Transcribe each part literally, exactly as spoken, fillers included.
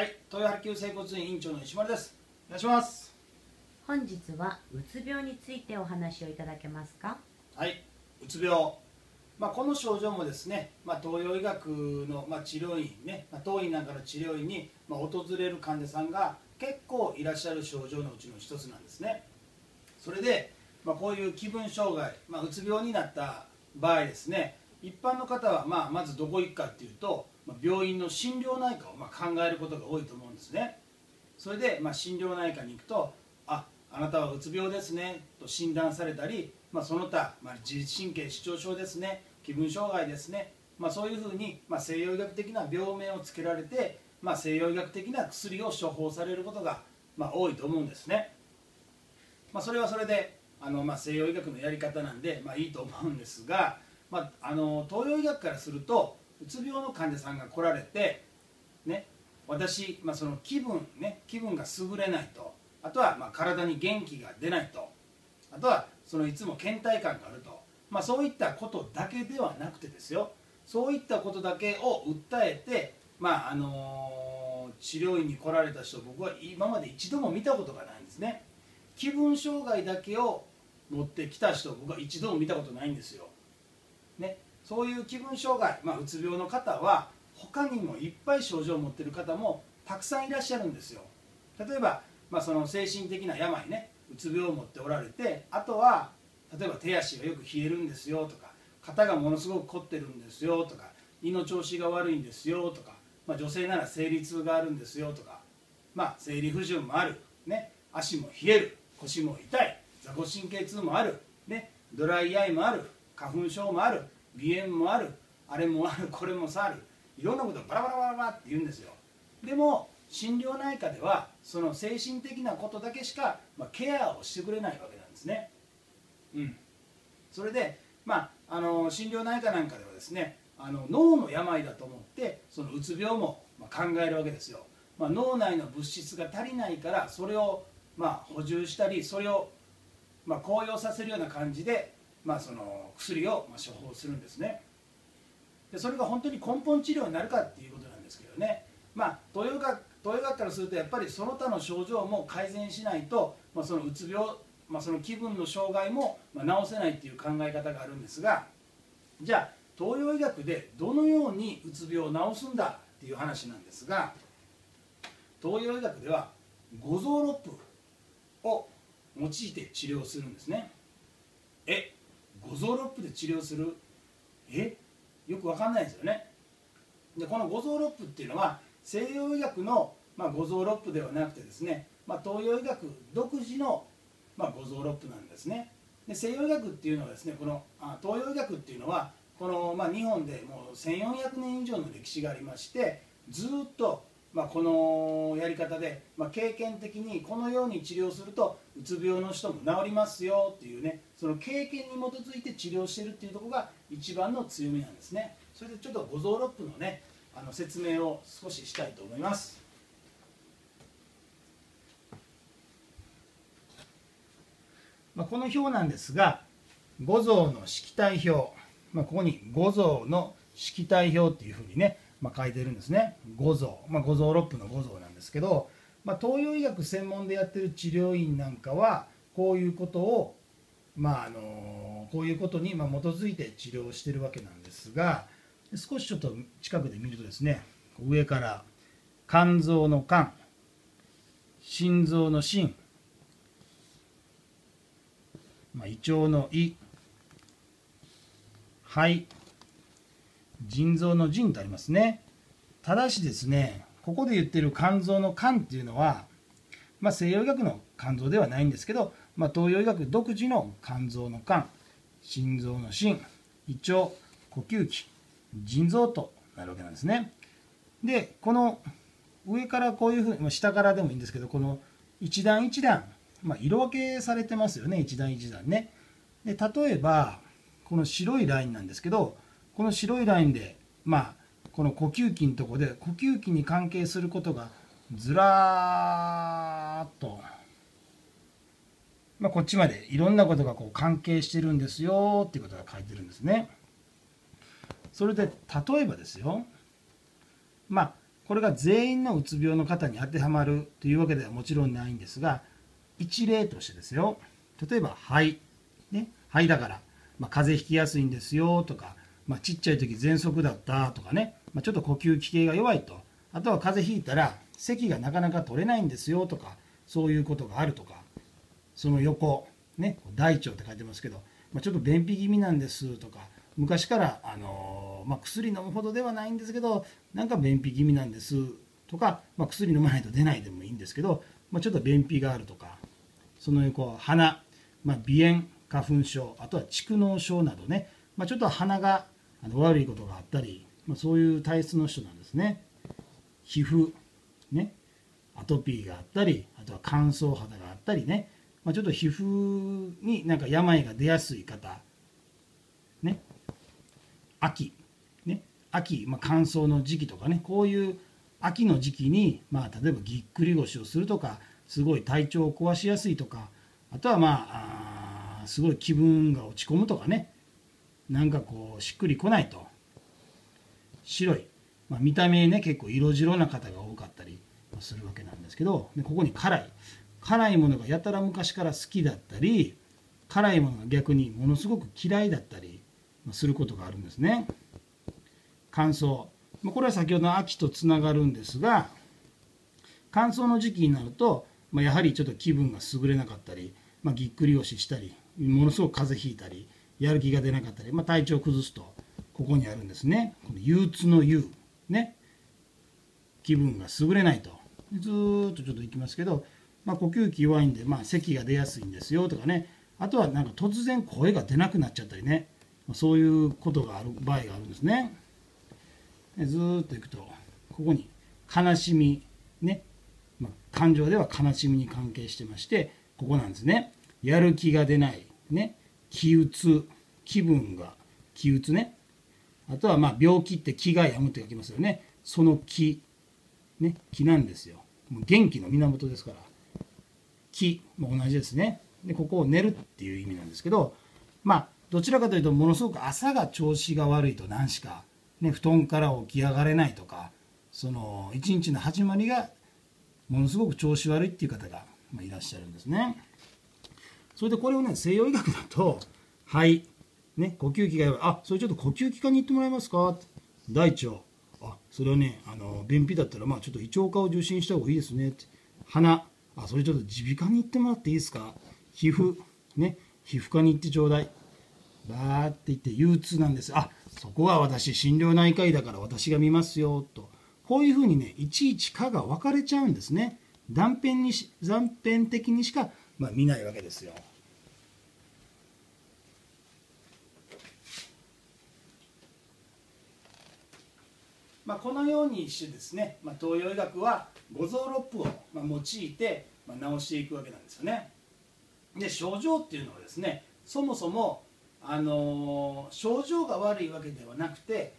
はい、東洋発給整骨院院長の石丸です。お願いします。本日はうつ病についてお話をいただけますか。はい、うつ病。まあこの症状もですね、まあ東洋医学のまあ治療院ね、まあ、当院なんかの治療院にまあ訪れる患者さんが結構いらっしゃる症状のうちの一つなんですね。それで、まあこういう気分障害、まあうつ病になった場合ですね、一般の方はまあまずどこ行くかっていうと、病院の心療内科をまあ考えることが多いと思うんですね。それでまあ心療内科に行くと、あ、あなたはうつ病ですねと診断されたり、まあ、その他、まあ、自律神経失調症ですね、気分障害ですね、まあ、そういうふうにまあ西洋医学的な病名をつけられて、まあ、西洋医学的な薬を処方されることがまあ多いと思うんですね。まあ、それはそれであのまあ西洋医学のやり方なんでまあいいと思うんですが、まあ、あの東洋医学からするとうつ病の患者さんが来られて、ね、私、まあ、その気分、ね、気分が優れないと、あとはまあ体に元気が出ないと、あとはそのいつも倦怠感があると、まあ、そういったことだけではなくてですよ、そういったことだけを訴えて、まああのー、治療院に来られた人、僕は今まで一度も見たことがないんですね。気分障害だけを持ってきた人、僕は一度も見たことないんですよ。ね、そういう気分障害、まあ、うつ病の方は他にもいっぱい症状を持っている方もたくさんいらっしゃるんですよ。例えば、まあ、その精神的な病ね、うつ病を持っておられて、あとは例えば手足がよく冷えるんですよとか、肩がものすごく凝ってるんですよとか、胃の調子が悪いんですよとか、まあ、女性なら生理痛があるんですよとか、まあ、生理不順もある、ね、足も冷える、腰も痛い、坐骨神経痛もある、ね、ドライアイもある、花粉症もある、鼻炎もある、あれもある、これもさある、いろんなことをバラバラバラバラって言うんですよ。でも心療内科ではその精神的なことだけしか、まあ、ケアをしてくれないわけなんですね。うん、それで、まあ、あの心療内科なんかではですね、あの脳の病だと思ってそのうつ病も考えるわけですよ。まあ、脳内の物質が足りないから、それをまあ補充したり、それをまあ高揚させるような感じで、まあその薬をまあ処方するんですね。でそれが本当に根本治療になるかっていうことなんですけどね、まあ、東洋医学、東洋医学からするとやっぱりその他の症状も改善しないと、まあ、そのうつ病、まあ、その気分の障害もまあ治せないっていう考え方があるんですが、じゃあ東洋医学でどのようにうつ病を治すんだっていう話なんですが、東洋医学では五臓六腑を用いて治療するんですね。え五臓六腑で治療する、えよくわかんないですよね。でこの五臓六腑っていうのは西洋医学の、まあ、五臓六腑ではなくてですね、まあ、東洋医学独自の、まあ、五臓六腑なんですね。で西洋医学っていうのはですね、このあ東洋医学っていうのはこの、まあ、日本でもうせんよんひゃくねん以上の歴史がありまして、ずっと、まあ、このやり方で、まあ、経験的にこのように治療するとうつ病の人も治りますよっていうね、その経験に基づいて治療しているっていうところが一番の強みなんですね。それでちょっと五臓六腑のね、あの説明を少ししたいと思います。まあ、この表なんですが、五臓の色体表、まあ、ここに五臓の色体表っていうふうにね、まあ、書いてるんですね。五臓、まあ、五臓六腑の五臓なんですけど、まあ、東洋医学専門でやってる治療院なんかはこういうことを、まああのこういうことにまあ基づいて治療をしてるわけなんですが、少しちょっと近くで見るとですね、上から肝臓の肝、心臓の心、まあ、胃腸の胃、肺、腎臓の腎とありますね。ただしですね、ここで言ってる肝臓の肝っていうのは、まあ、西洋医学の肝臓ではないんですけど、まあ、東洋医学独自の肝臓の肝、心臓の心、胃腸、呼吸器、腎臓となるわけなんですね。でこの上からこういうふうに、まあ、下からでもいいんですけど、この一段一段、まあ、色分けされてますよね、一段一段ね。で例えばこの白いラインなんですけど、この白いラインで、まあ、この呼吸器のところで呼吸器に関係することがずらーっと、まあ、こっちまでいろんなことがこう関係してるんですよっていうことが書いてるんですね。それで例えばですよ、まあ、これが全員のうつ病の方に当てはまるというわけではもちろんないんですが、一例としてですよ、例えば肺、ね、肺だから、まあ、風邪ひきやすいんですよとか、まあ、ちっちゃい時喘息だったとかね、まあ、ちょっと呼吸器系が弱いと、あとは風邪ひいたら咳がなかなか取れないんですよとか、そういうことがあるとか、その横、ね、大腸って書いてますけど、まあ、ちょっと便秘気味なんですとか、昔から、あのーまあ、薬飲むほどではないんですけど、なんか便秘気味なんですとか、まあ、薬飲まないと出ないでもいいんですけど、まあ、ちょっと便秘があるとか、その横、鼻、まあ、鼻炎、花粉症、あとは蓄膿症などね、まあ、ちょっと鼻があの悪いことがあったり、まあ、そういう体質の人なんですね。皮膚、ね、アトピーがあったり、あとは乾燥肌があったりね、まあ、ちょっと皮膚になんか病が出やすい方、ね、秋、ね、秋、まあ、乾燥の時期とかね、こういう秋の時期に、まあ、例えばぎっくり腰をするとか、すごい体調を壊しやすいとか、あとはまあ、あー、すごい気分が落ち込むとかね、なんかこうしっくりこないと。白い、まあ、見た目ね、結構色白な方が多かったりするわけなんですけど、でここに辛い、辛いものがやたら昔から好きだったり、辛いものが逆にものすごく嫌いだったりすることがあるんですね。乾燥、まあ、これは先ほどの秋とつながるんですが、乾燥の時期になると、まあ、やはりちょっと気分が優れなかったり、まあ、ぎっくり腰したり、ものすごく風邪ひいたり、やる気が出なかったり、まあ、体調を崩すと、ここにあるんですね。この憂鬱の憂、ね、気分が優れないと。ずーっとちょっといきますけど、まあ、呼吸器弱いんで、まあ、咳が出やすいんですよとかね、あとはなんか突然声が出なくなっちゃったりね、そういうことがある場合があるんですね。でずーっといくと、ここに悲しみ、ね、まあ、感情では悲しみに関係してまして、ここなんですね。やる気が出ない、ね、気鬱、気分が気鬱ね。あとはまあ病気って気が病むって書きますよね。その気、ね、気なんですよ。もう元気の源ですから。気も同じですね。で、ここを寝るっていう意味なんですけど、まあ、どちらかというと、ものすごく朝が調子が悪いと何しか、ね、布団から起き上がれないとか、その一日の始まりがものすごく調子悪いっていう方がいらっしゃるんですね。それでこれをね、西洋医学だと、肺、ね、呼吸器がやばい、あ、それちょっと呼吸器科に行ってもらえますか、大腸、あ、それはね、あの便秘だったら、まあ、ちょっと胃腸科を受診した方がいいですね、鼻、あ、それちょっと耳鼻科に行ってもらっていいですか、皮膚、ね、皮膚科に行ってちょうだい、バーって言って憂鬱なんです、あ、そこは私、心療内科医だから私が見ますよと、こういうふうにね、いちいち科が分かれちゃうんですね、断片にし、断片的にしか、まあ、見ないわけですよ。まあ、このようにしてですね、まあ、東洋医学は五臓六腑をまあ用いてまあ治していくわけなんですよね。で、症状っていうのはですね、そもそも、あのー、症状が悪いわけではなくて、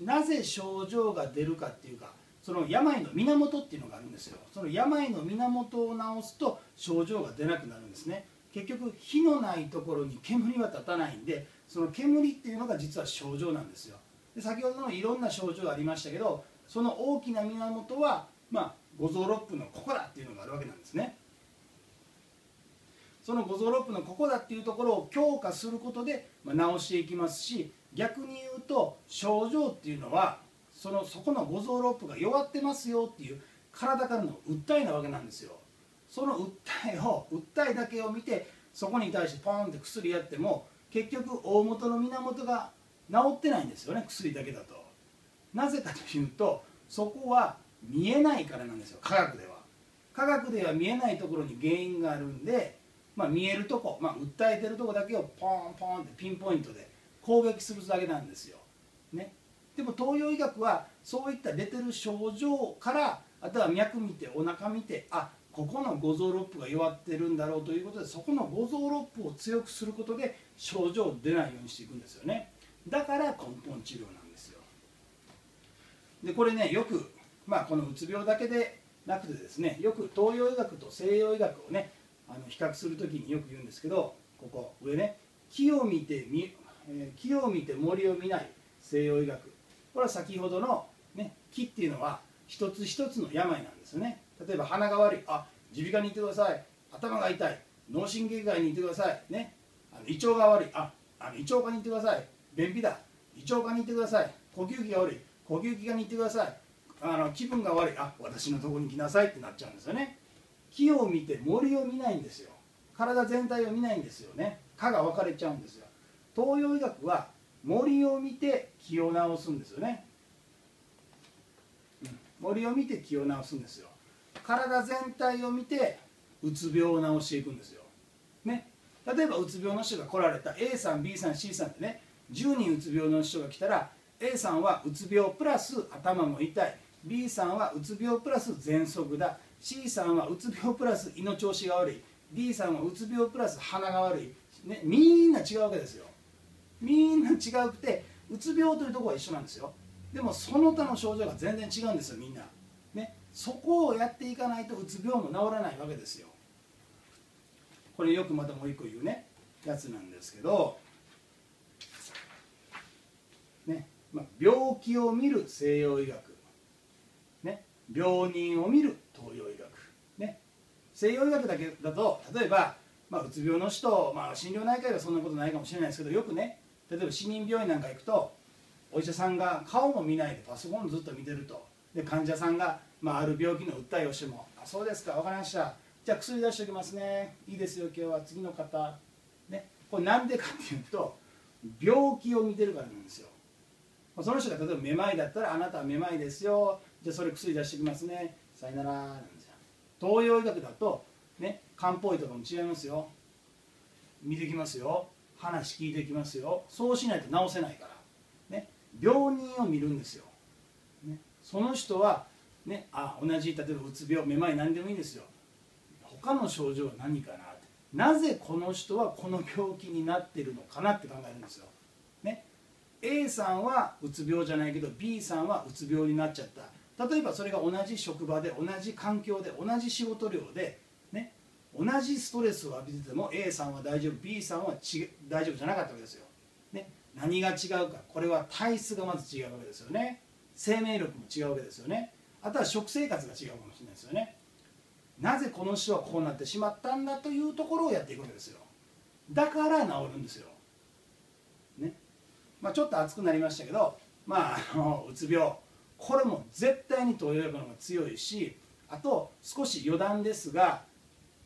なぜ症状が出るかっていうか、その病の源っていうのがあるんですよ。その病の源を治すと症状が出なくなるんですね。結局火のないところに煙は立たないんで、その煙っていうのが実は症状なんですよ。で、先ほどのいろんな症状がありましたけど、その大きな源は、まあ、五臓六腑のここだっていうのがあるわけなんですね。その五臓六腑のここだっていうところを強化することで、まあ、治していきますし、逆に言うと症状っていうのは そのそこの五臓六腑が弱ってますよっていう体からの訴えなわけなんですよ。その訴えを訴えだけを見て、そこに対してポーンって薬やっても結局大元の源が治ってないんですよね、薬だけだと。なぜかというと、そこは見えないからなんですよ、科学では。科学では見えないところに原因があるんで、まあ、見えるとこ、まあ、訴えてるとこだけをポンポンってピンポイントで攻撃するだけなんですよ、ね。でも東洋医学はそういった出てる症状から、あとは脈見てお腹見て、あ、ここの五臓六腑が弱ってるんだろうということで、そこの五臓六腑を強くすることで症状出ないようにしていくんですよね。だから根本治療なんですよ。で、これね、よく、まあ、このうつ病だけでなくてですね、よく東洋医学と西洋医学をね、あの比較するときによく言うんですけど、ここ上ね、木を見てみ、えー、木を見て森を見ない西洋医学、これは先ほどの、ね、木っていうのは一つ一つの病なんですね。例えば鼻が悪い、あ、耳鼻科に行ってください。頭が痛い、脳神経外に行ってくださいね。あの胃腸が悪い、あ、あの胃腸科に行ってください。便秘だ、胃腸科に行ってください。呼吸器が悪い、呼吸器科に行ってください。あの気分が悪い、あ、私のところに来なさいってなっちゃうんですよね。木を見て森を見ないんですよ。体全体を見ないんですよね。科が分かれちゃうんですよ。東洋医学は森を見て気を治すんですよね。森を見て気を治すんですよ。体全体を見てうつ病を治していくんですよ、ね、例えばうつ病の人が来られた A さん B さん C さんでね、じゅうにんうつ病の人が来たら A さんはうつ病プラス頭も痛い、 B さんはうつ病プラス喘息だ、 C さんはうつ病プラス胃の調子が悪い、 D さんはうつ病プラス鼻が悪い、ね、みんな違うわけですよ。みんな違うくてうつ病というところは一緒なんですよ。でもその他の症状が全然違うんですよ、みんな、ね、そこをやっていかないとうつ病も治らないわけですよ。これよくまたもう一個言うねやつなんですけど、ね、まあ、病気を見る西洋医学、ね、病人を見る東洋医学、ね、西洋医学だけだと例えば、まあ、うつ病の人、まあ、心療内科医はそんなことないかもしれないですけど、よくね、例えば市民病院なんか行くとお医者さんが顔も見ないでパソコンずっと見てると、で患者さんが、まあ、ある病気の訴えをしても「あ、そうですか、分かりました、じゃあ薬出しておきますね、いいですよ、今日は次の方」ね、これなんでかっていうと病気を見てるからなんですよ。その人が例えばめまいだったら「あなたはめまいですよ、じゃあそれ薬出しておきますね、さよなら」なんですよ。東洋医学だとね、漢方医とかも違いますよ。見てきますよ、話聞いてきますよ。そうしないと治せないから、ね、病人を見るんですよ、ね、その人は、ね、あ、同じ例えばうつ病、めまい、何でもいいんですよ。他の症状は何かな、なぜこの人はこの病気になってるのかなって考えるんですよ、ね、A さんはうつ病じゃないけど B さんはうつ病になっちゃった。例えばそれが同じ職場で同じ環境で同じ仕事量で、ね、同じストレスを浴びてても A さんは大丈夫 B さんはち大丈夫じゃなかったわけですよ、ね、何が違うか、これは体質がまず違うわけですよね。生命力も違うわけですよね。あとは食生活が違うかもしれないですよね。なぜこの人はこうなってしまったんだというところをやっていくわけですよ。だから治るんですよ、ね、まあ、ちょっと熱くなりましたけど、まあ、あのうつ病、これも絶対に東洋医学の方が強いし、あと少し余談ですが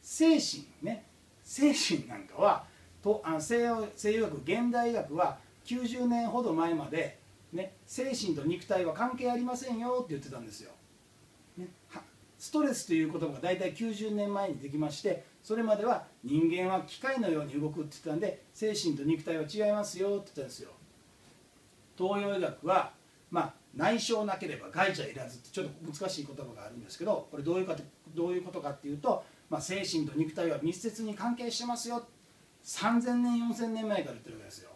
精神ね、精神なんかはとあの西洋西洋医学、現代医学はきゅうじゅうねんほど前まで、ね、精神と肉体は関係ありませんよって言ってたんですよ、ね、ストレスという言葉が大体きゅうじゅうねんまえにできまして、それまでは人間は機械のように動くって言ったんで精神と肉体は違いますよって言ったんですよ。東洋医学は、まあ、内傷なければ外者いらずってちょっと難しい言葉があるんですけど、これどういうかどういうことかっていうと、まあ、精神と肉体は密接に関係してますよ、さんぜんねんよんせんねんまえから言ってるわけですよ、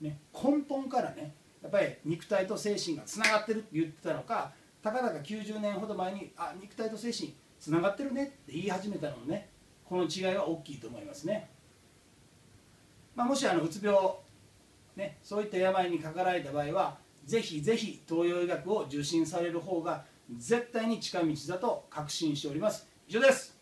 ね、根本からね、やっぱり肉体と精神がつながってるって言ってたのか、たかだかきゅうじゅうねんほど前に「あ、肉体と精神つながってるね」って言い始めたのもね、この違いは大きいと思いますね。まあ、もしあのうつ病、ね、そういった病にかかられた場合はぜひぜひ東洋医学を受診される方が絶対に近道だと確信しております。以上です。